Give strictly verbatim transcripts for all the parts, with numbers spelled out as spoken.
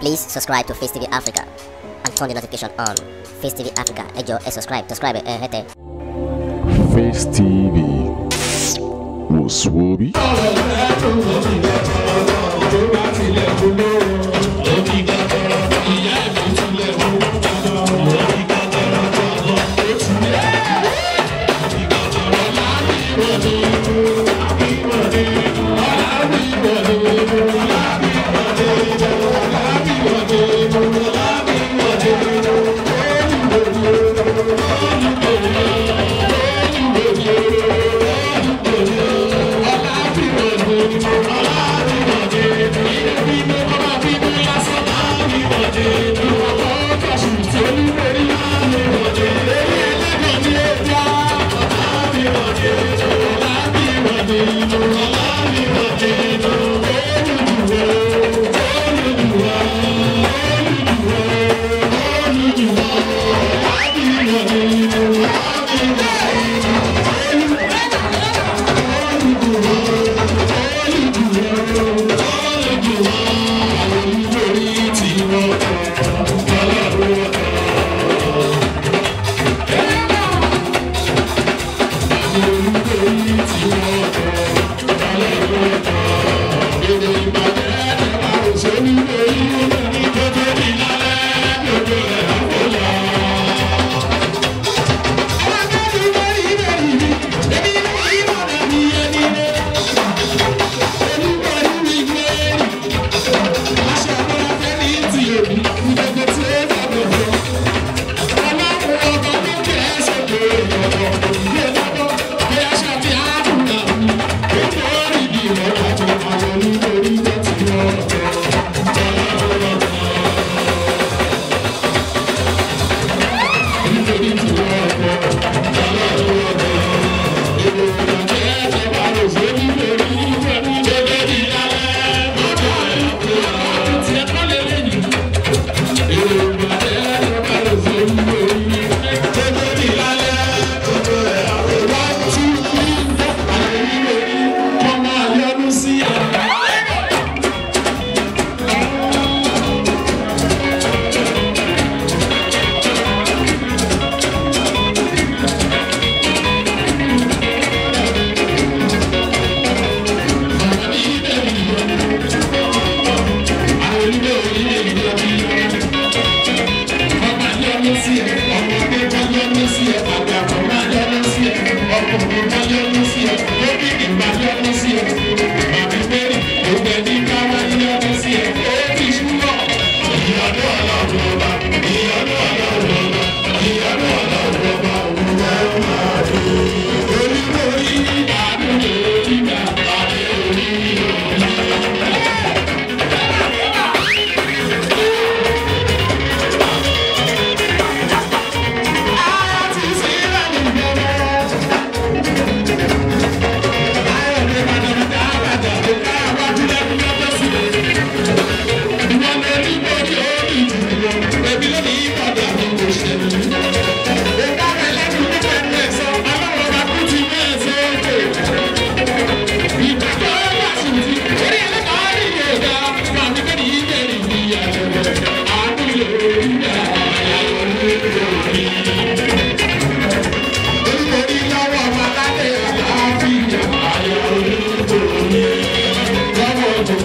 Please subscribe to Face T V Africa and turn the notification on. Face T V Africa, hey yo, hey, subscribe, subscribe, eh, hey, hey. Face T V, was Swoby. Thank you.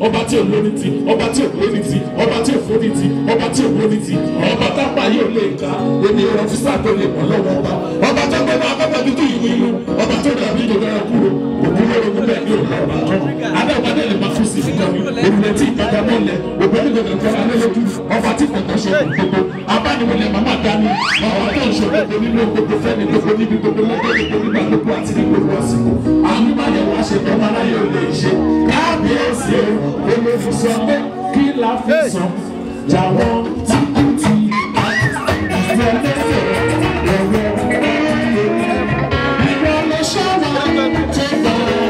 Ọba tí ò lórí ti, ọba tí ò lórí ti, ọba tí ò fórí ti, ọba tí ò lórí ti, ọba tápá yóò lè ga, èmi ọ̀rọ̀ fi sáà tó lè pọ̀ lọ́wọ́ ọba. Ọba tó gbé máa bẹ́ẹ̀ dúdú ìlú ìlú, ọba tó rẹ̀ mí lòdà kúrò, òkú lórí ogun bẹ́ẹ̀ ní òun ọba tó. Adé ọba dé lè máa fún sí ìfúnjọ mi, òrùlé tí ìgbàgbà mọ́ lẹ̀, ògbẹ́ni gbọ̀ngàn kan alẹ́ lójú, ọba tí kọ̀ọ̀kan ṣe gbogbo, abánimọ̀lẹ̀ màmá dání, ọba tó ń ṣe gbogbo nínú gbogbo fẹ́ni gbogbo níbi gbogbo lọ́gbẹ́ gbogbo nígbà gbogbo àti ní gbogbo àsìkò. Àmì máa yẹ wá ṣe tọ́mọ aláyọ̀ lè ṣe. Kábíyèsí èlò fún sọ pé kí la fi sàn jàwọ́ tàkùtì àtẹ̀lẹ́sẹ̀ lọ́wọ́. Ìwọ lè ṣọ́wọ́ tó bọ̀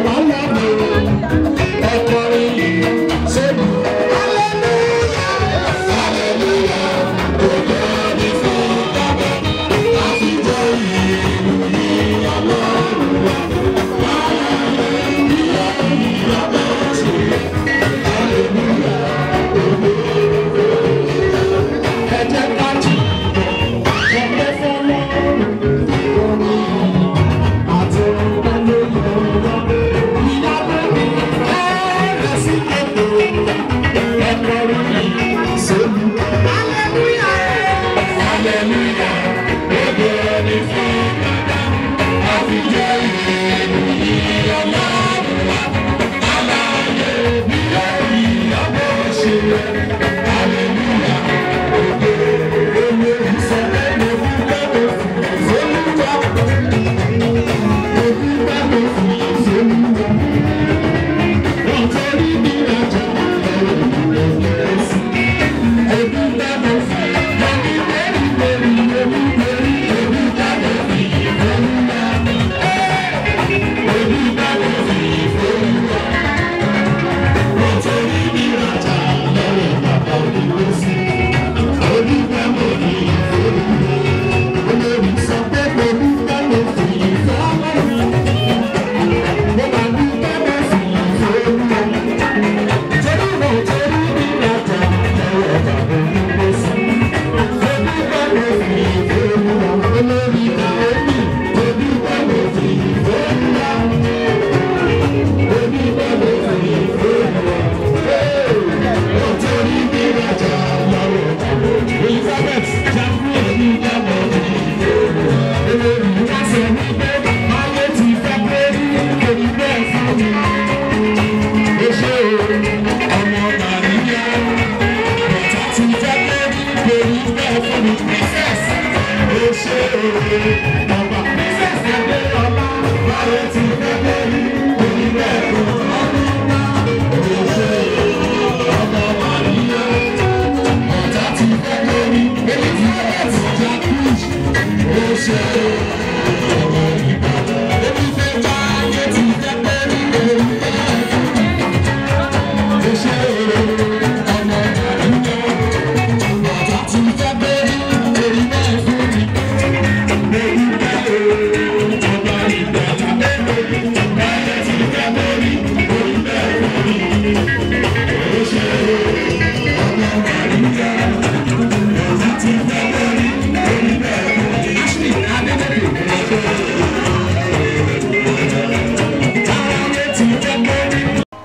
wá lọ́wọ́ ọkọ̀ ìyè sẹ́nu. Aleluya, aleluya, òye ni fún bàbá. Àfijọ́ ìlú ni ọlọ́run wà. Aleluya, ìyàbẹ̀ sí.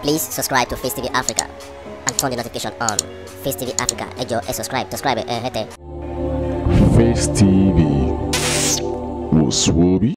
Please subscribe to Face T V Africa and turn the notification on. Face T V Africa, ejo, e subscribe, subscribe, eh, hete. Face T V, Muswobi.